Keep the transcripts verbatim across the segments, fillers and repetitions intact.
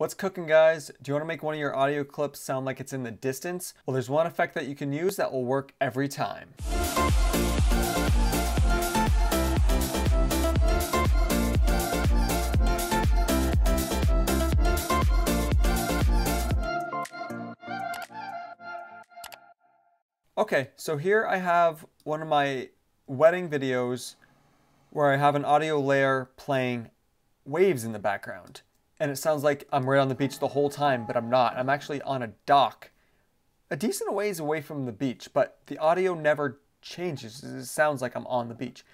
What's cooking, guys? Do you want to make one of your audio clips sound like it's in the distance? Well, there's one effect that you can use that will work every time. Okay, so here I have one of my wedding videos where I have an audio layer playing waves in the background. And it sounds like I'm right on the beach the whole time, but I'm not. I'm actually on a dock, a decent ways away from the beach, but the audio never changes. It sounds like I'm on the beach.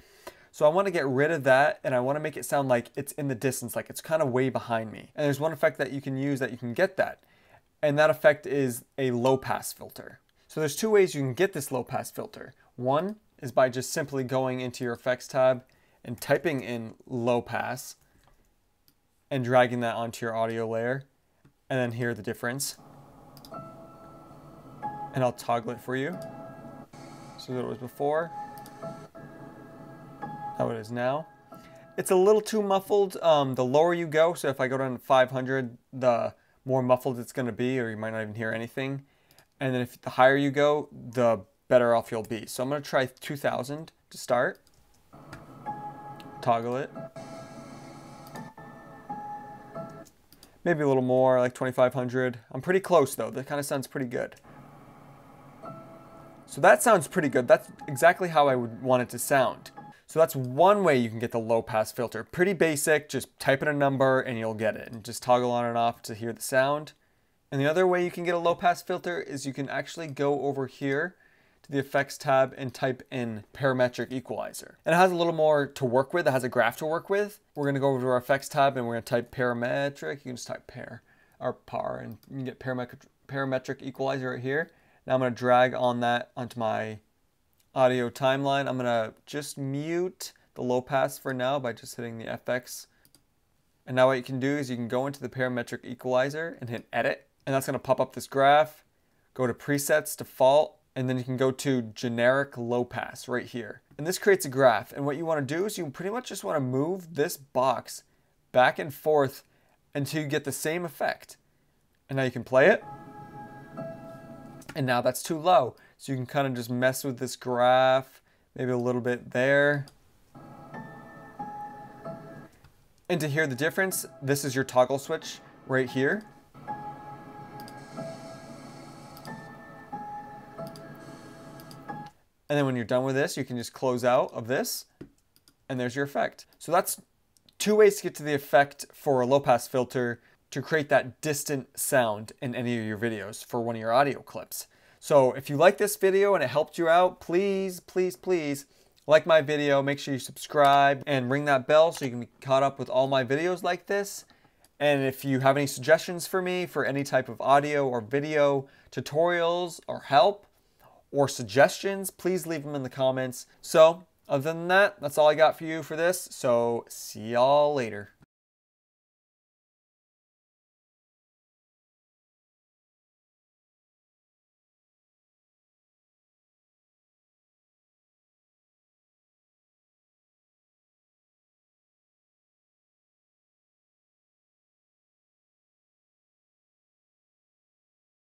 So I want to get rid of that, and I want to make it sound like it's in the distance, like it's kind of way behind me. And there's one effect that you can use that you can get that. And that effect is a low pass filter. So there's two ways you can get this low pass filter. One is by just simply going into your effects tab and typing in low pass and dragging that onto your audio layer, and then hear the difference. And I'll toggle it for you. So that it was before, how it is now. It's a little too muffled, um, the lower you go, so if I go down to five hundred, the more muffled it's gonna be, or you might not even hear anything. And then if the higher you go, the better off you'll be. So I'm gonna try two thousand to start, toggle it. Maybe a little more, like twenty-five hundred. I'm pretty close though, that kind of sounds pretty good. So that sounds pretty good. That's exactly how I would want it to sound. So that's one way you can get the low pass filter. Pretty basic, just type in a number and you'll get it. And just toggle on and off to hear the sound. And the other way you can get a low pass filter is you can actually go over here to the effects tab and type in parametric equalizer. And it has a little more to work with, it has a graph to work with. We're gonna go over to our effects tab and we're gonna type parametric. You can just type pair or par and you can get parametric, parametric equalizer right here. Now I'm gonna drag on that onto my audio timeline. I'm gonna just mute the low pass for now by just hitting the F X. And now what you can do is you can go into the parametric equalizer and hit edit. And that's gonna pop up this graph. Go to presets, default, and then you can go to generic low pass right here. And this creates a graph. And what you wanna do is you pretty much just wanna move this box back and forth until you get the same effect. And now you can play it. And now that's too low. So you can kind of just mess with this graph, maybe a little bit there. And to hear the difference, this is your toggle switch right here. And then when you're done with this, you can just close out of this and there's your effect. So that's two ways to get to the effect for a low pass filter to create that distant sound in any of your videos for one of your audio clips. So if you like this video and it helped you out, please, please, please like my video, make sure you subscribe and ring that bell so you can be caught up with all my videos like this. And if you have any suggestions for me for any type of audio or video tutorials or help, or suggestions, please leave them in the comments. So, other than that, that's all I got for you for this. So, see y'all later.